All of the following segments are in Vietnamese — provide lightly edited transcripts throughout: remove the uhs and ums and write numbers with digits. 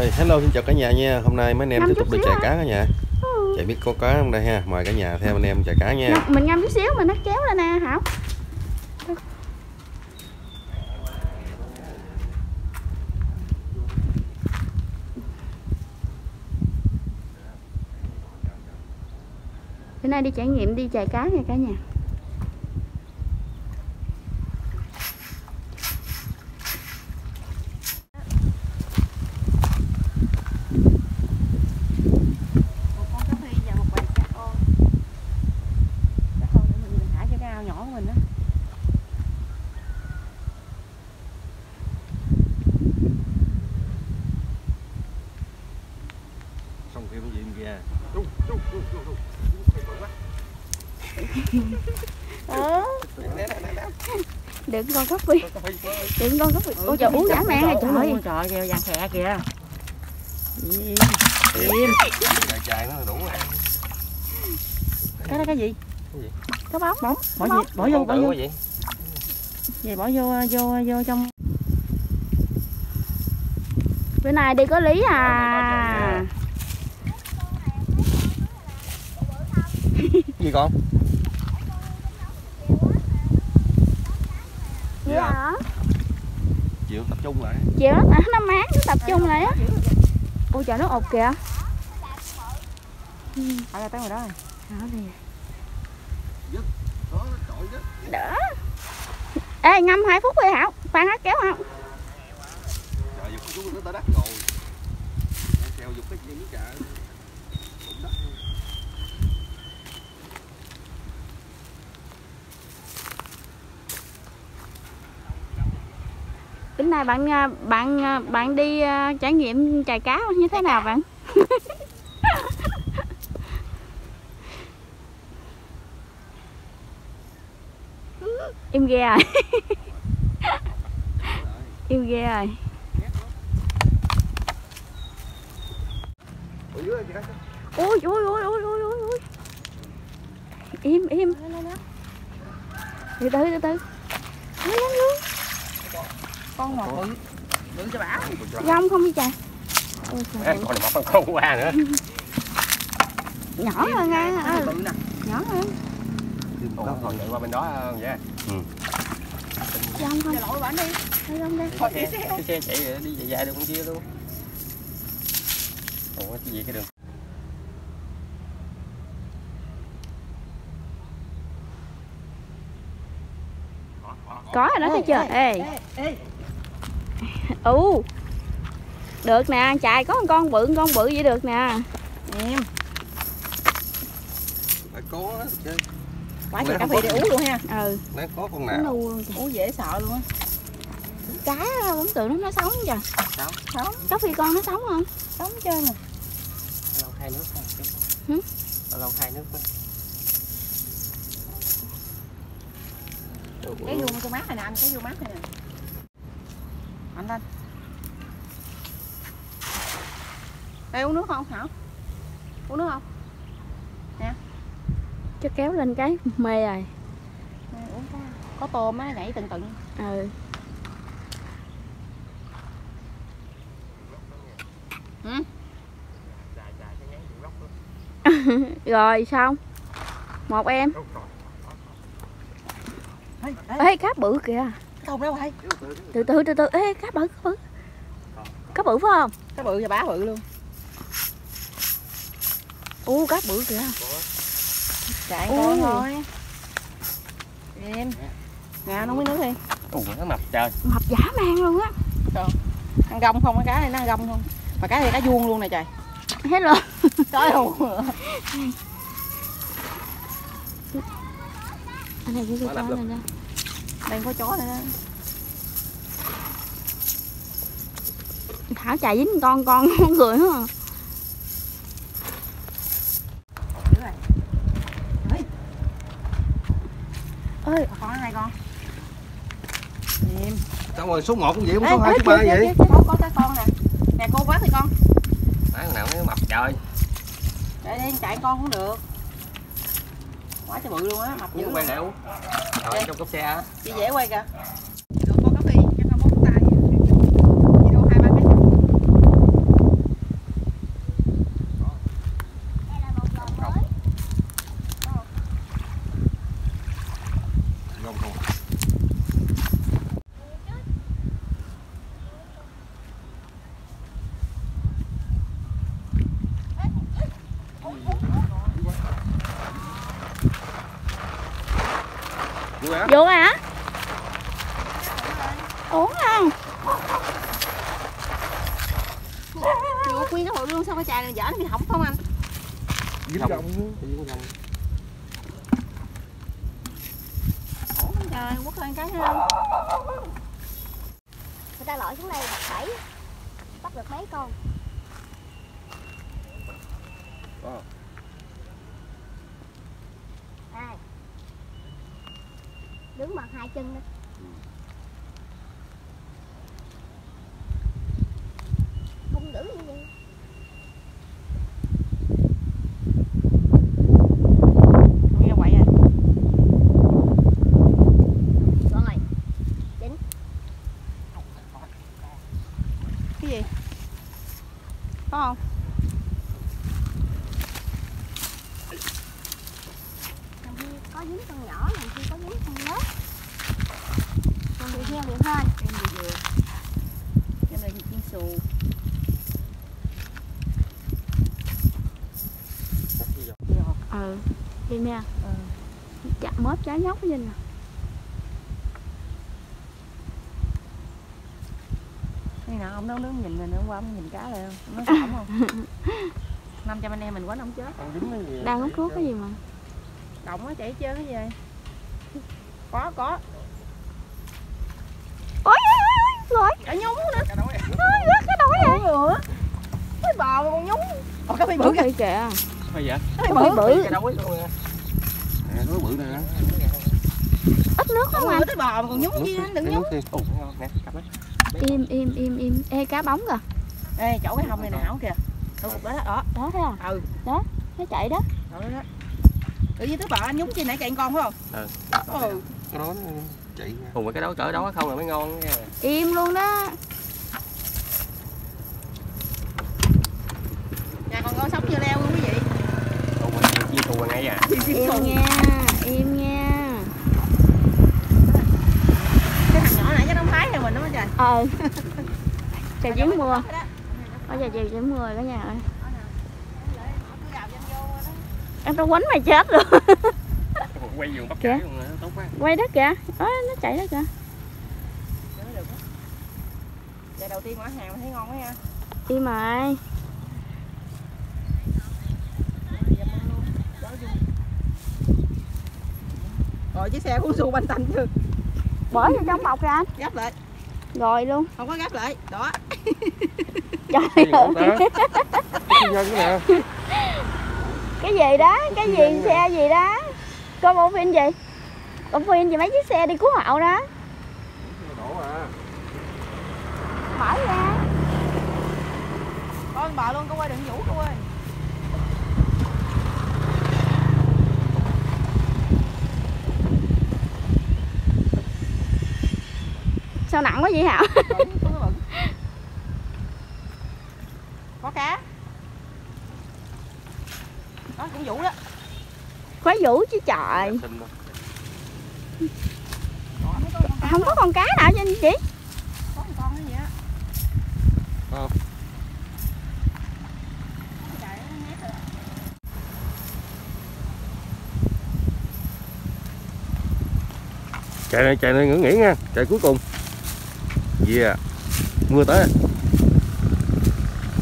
Hey, hello, xin chào cả nhà nha. Hôm nay mấy anh em tiếp tục đi chạy cá cả nhà. Chạy biết có cá không đây ha. Mời cả nhà theo anh em chạy cá nha. Mình ngâm chút xíu mình nó kéo lên nè Hảo. Bữa nay đi trải nghiệm đi chạy cá nha cả nhà. Đừng con gốc đi. Đừng con gốc đi. Ôi trời uống giả mẹ trời ơi. Trời kìa vàng khè kìa. Im. Trời nó đủ rồi. Cái đó cái gì? Cái gì? Cái bóng bóng. Bỏ vô. Vậy bỏ vô trong. Bữa nay đi có lý à. Gì con? Dạ. Chịu tập trung lại. Chịu lắm hả? Nó máng tập trung lại á. Ôi trời nó ột kìa. Phải ra tới rồi đó rồi. Đó gì? Đỡ. Ê ngâm 2 phút đi Hảo. Khoan hết kéo không? Trời giục xuống nó tới đất rồi. Kéo giục cái gì nữa trời. Bữa nay bạn đi trải nghiệm chài cá như thế nào bạn? Im ghê rồi. Im ghê rồi. Ôi ôi. Im. Từ từ. Con ngọt đừng cho bả. Gông không đi trời. Ôi trời. Ê, còn một con khô qua nữa. Nhỏ hơn nha. Nhỏ hơn. Còn chạy qua bên đó vậy. Ừ. Gông không. Lội bển đi. Gông đi. Khỏi xe chạy đi dài được con kia luôn. Ủa cái gì cái đường. Có rồi đó thấy chưa? Ê. Được nè, chài có con bự vậy được nè. Em. Phải có đó chứ. Quả cà phê để uống luôn ha. Ừ. Nó có con nào. Uống dễ sợ luôn á. Cá bấm tượng nó sống kìa. Sống. Có phi con nó sống không? Sống chứ nè. Lâu khai nước không? Hử? Lâu khai nước không? Cái vuông cho mát này nè anh, cái vuông mát này nè. Mạnh lên. Đây uống nước không Hảo? Uống nước không? Nè. Cho kéo lên cái mê rồi. Mê uống cái. Có tôm á, nhảy từng. Ừ. Ừ. Rồi xong. Một em. Ê cá bự kìa. Không đâu rồi. Từ từ. Ê cá bự. Cá bự phải không? Cá bự và bá bự luôn. Ô cá bự kìa. Chạy con thôi. Em. Ngà nó mới nước đi. Ủa nó mập trời. Mập dã man luôn á. Trời. Ăn gông không, cái cá này nó ăn gông không? Mà cá này cá vuông luôn nè trời. Hết luôn. Trời ơi. Anh này có chó này nè. Đang có chó này đó. Thảo chạy dính con không cười hả? Ơi, con này con. Em. Sao rồi số 1 cũng vậy, không số 2 số 3 vậy? Có cái con nè. Nè cô quá thì con. Con nào nó mập trời. Để đi chạy con cũng được. Quá trời bự luôn á, mập dữ. Quay lại uống. Rồi trong cốp xe á. Chị dễ quay kìa. Chị đổ con cà phê cho nó bóng tay. Chị đổ 2-3 cái. Vô hả? Uống không? Vô nguyên cái hồ luôn sao có chài này dở nó bị hỏng không anh? Trời, quất lên cái nữa không? Người ta lội xuống đây bắt bẫy, bắt được mấy con. Đây. Đứng bằng hai chân đó. Không đứng như vậy. Nha. Ừ. Chạm mớp trái nhóc cái gì nè. Đây nè, ông nấu nướng nhìn mình hôm qua ông nhìn cá lại không? Nó sổng không? 500 anh em mình quánh ông chết. Đang uống thuốc cái gì mà. Động nó chảy chơi cái gì vậy? Có. Ôi, rồi, cả nhúng nữa. Cái đói vậy. Ủa. Cái bò mà còn nhúng. Ồ cái bị bự kìa. Thôi vậy. Nó bự. Cái đói luôn. Nè, nó bự nè. Ít nước không à? Tới bò mà còn nhúng kia đừng nhúng. Im. Ê cá bóng kìa. Ê chỗ cái hông này nè hảo kìa. Đâu cục đó đó. Đó thấy không? Ừ. Đó, nó chạy đó. Đó đó. Tự nhiên tới bò anh nhúng chi nãy chạy con phải không? Ừ. Cái đó chạy. Cùng với cái đó cỡ đó không là mới ngon nha. Im luôn đó. Nhà còn con sống chưa leo luôn quý vị. À. Im nha. Cái thằng nhỏ nãy cái đóng phái theo mình đúng không trời? Ừ. Trời dính mưa. Ở giờ trời dính mưa cả nhà ơi. Em tao quánh mày chết luôn. Quay giường bắt cá luôn rồi, tốt quá. Quay đất kìa. Đó, nó chạy đó kìa. Giờ đầu tiên mở hàng thấy ngon quá ha. Im rồi. Rồi chiếc xe của xu banh tanh chưa? Bỏ vô trong bọc ra anh. Gắp lại. Rồi luôn. Không có gắp lại. Đó. Trời ơi. Cái gì đó, cái gì xe gì đó. Coi bộ phim gì? Bộ phim gì mấy chiếc xe đi cứu hậu đó. Mở ra. Con bò luôn con ơi, đừng vũ con ơi. Sao nặng quá vậy hả? Có cá. Đó cũng vũ đó. Khói vũ chứ trời. Không có con cá nào cho anh chị. Có con cái gì á. Chạy này ngưỡng nghỉ nha, chạy cuối cùng. Yeah. Mưa tới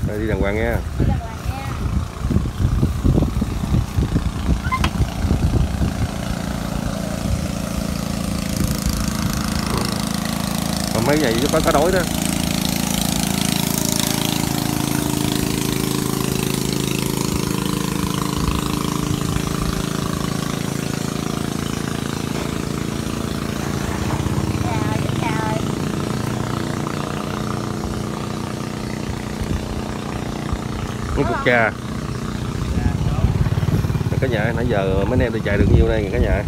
rồi, đi đàng hoàng nha. Còn mấy ngày chứ có đói đó. Cả nhà nãy giờ mấy em đi chạy được nhiêu đây cả nhà,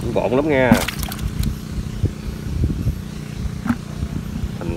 cũng bộn lắm nha, thành